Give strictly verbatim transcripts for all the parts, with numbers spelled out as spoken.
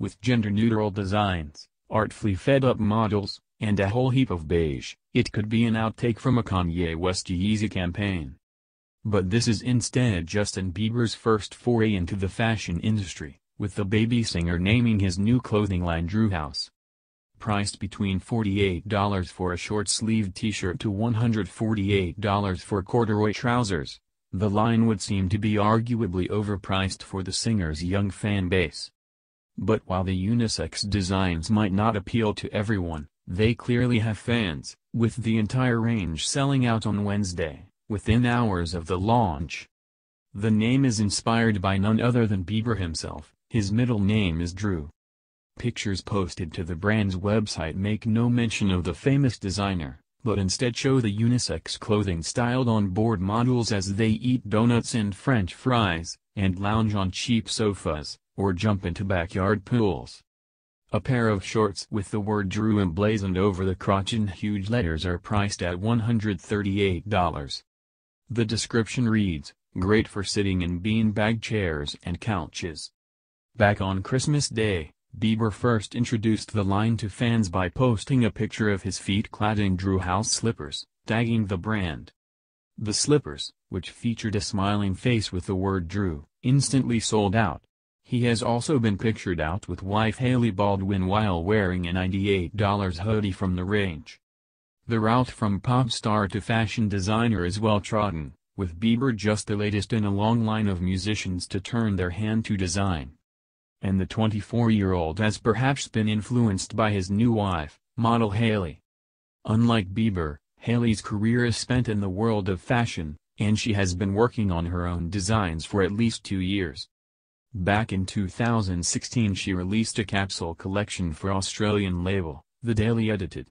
with gender-neutral designs, artfully fed-up models, and a whole heap of beige. It could be an outtake from a Kanye West Yeezy campaign. But this is instead Justin Bieber's first foray into the fashion industry, with the baby singer naming his new clothing line Drew House. Priced between forty-eight dollars for a short-sleeved t-shirt to one hundred forty-eight dollars for corduroy trousers, the line would seem to be arguably overpriced for the singer's young fan base. But while the unisex designs might not appeal to everyone, they clearly have fans, with the entire range selling out on Wednesday, within hours of the launch. The name is inspired by none other than Bieber himself. His middle name is Drew. Pictures posted to the brand's website make no mention of the famous designer, but instead show the unisex clothing styled on board models as they eat donuts and French fries, and lounge on cheap sofas, or jump into backyard pools. A pair of shorts with the word Drew emblazoned over the crotch in huge letters are priced at one hundred thirty-eight dollars. The description reads, "Great for sitting in beanbag chairs and couches." Back on Christmas Day, Bieber first introduced the line to fans by posting a picture of his feet clad in Drew House slippers, tagging the brand. The slippers, which featured a smiling face with the word Drew, instantly sold out. He has also been pictured out with wife Hailey Baldwin while wearing a ninety-eight dollar hoodie from the range. The route from pop star to fashion designer is well trodden, with Bieber just the latest in a long line of musicians to turn their hand to design. And the twenty-four-year-old has perhaps been influenced by his new wife, model Hailey. Unlike Bieber, Hailey's career is spent in the world of fashion, and she has been working on her own designs for at least two years. Back in two thousand sixteen she released a capsule collection for Australian label, The Daily Edited.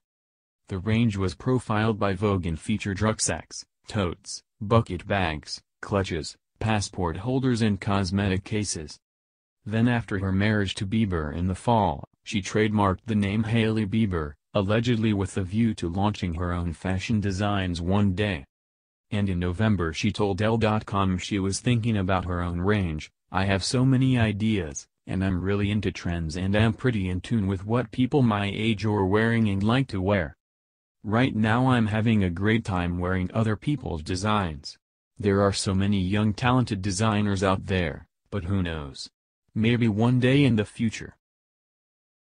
The range was profiled by Vogue and featured rucksacks, totes, bucket bags, clutches, passport holders and cosmetic cases. Then after her marriage to Bieber in the fall, she trademarked the name Hailey Bieber, allegedly with a view to launching her own fashion designs one day. And in November she told Elle dot com she was thinking about her own range. "I have so many ideas, and I'm really into trends and I'm pretty in tune with what people my age are wearing and like to wear. Right now I'm having a great time wearing other people's designs. There are so many young talented designers out there, but who knows? Maybe one day in the future,